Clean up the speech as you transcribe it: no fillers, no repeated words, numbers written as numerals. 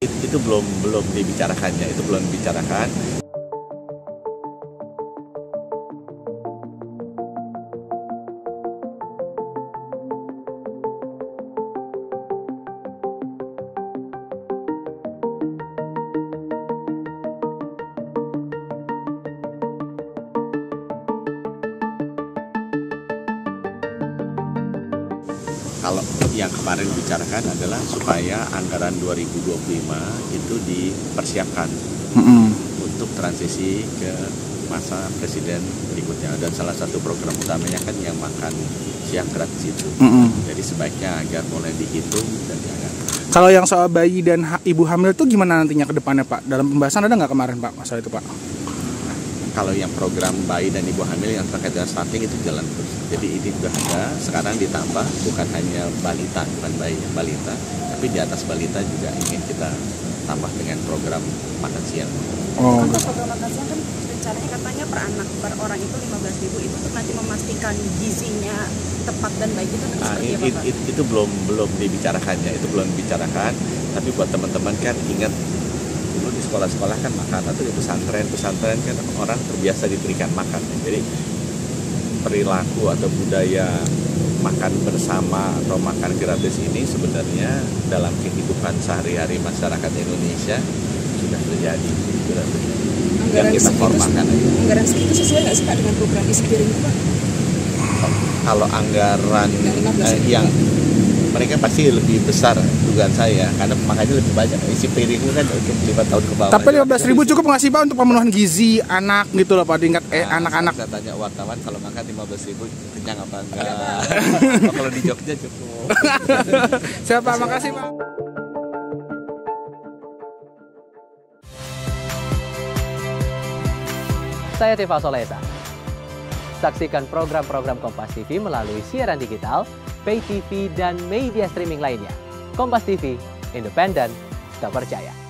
Itu belum dibicarakannya, itu belum dibicarakan. Kalau yang kemarin dibicarakan adalah supaya anggaran 2025 itu dipersiapkan untuk transisi ke masa presiden berikutnya, dan salah satu program utamanya kan yang makan siang gratis itu. Jadi sebaiknya agar mulai dihitung dan dianggarkan. Kalau yang soal bayi dan ibu hamil itu gimana nantinya ke depannya, Pak? Dalam pembahasan ada nggak kemarin, Pak, masalah itu, Pak? Kalau yang program bayi dan ibu hamil yang terkait dengan stunting itu jalan terus. Jadi ini sudah ada, sekarang ditambah bukan hanya balita, bukan bayinya balita, tapi di atas balita juga ingin kita tambah dengan program makan siang. Untuk program makan siang kan rencananya katanya per anak, per orang itu 15.000, itu untuk nanti memastikan gizinya tepat dan baik itu seperti apa, Pak? Itu belum dibicarakannya, itu belum dibicarakan. Tapi buat teman-teman kan ingat, dulu di sekolah-sekolah kan makanan itu di pesantren kan orang terbiasa diberikan makan. Jadi perilaku atau budaya makan bersama atau makan gratis ini sebenarnya dalam kehidupan sehari-hari masyarakat Indonesia sudah terjadi. Anggaran segitu sesuai nggak sih, Pak, dengan program isi piring itu, Pak? Kalau anggaran yang mereka pasti lebih besar dugaan saya, karena makanya lebih banyak isi piringnya kan untuk 5 tahun ke bawah. Tapi 15.000 cukup ngasih, Pak, untuk pemenuhan gizi anak gitu loh, Pak, tingkat anak-anak. Saya tanya wartawan kalau makan 15.000 kenyang apa enggak? Kalau di Jogja cukup. Siapa? Makasih, Pak. Saya Tifa Solesa. Saksikan program-program Kompas TV melalui siaran digital, pay TV, dan media streaming lainnya. Kompas TV, independen, terpercaya.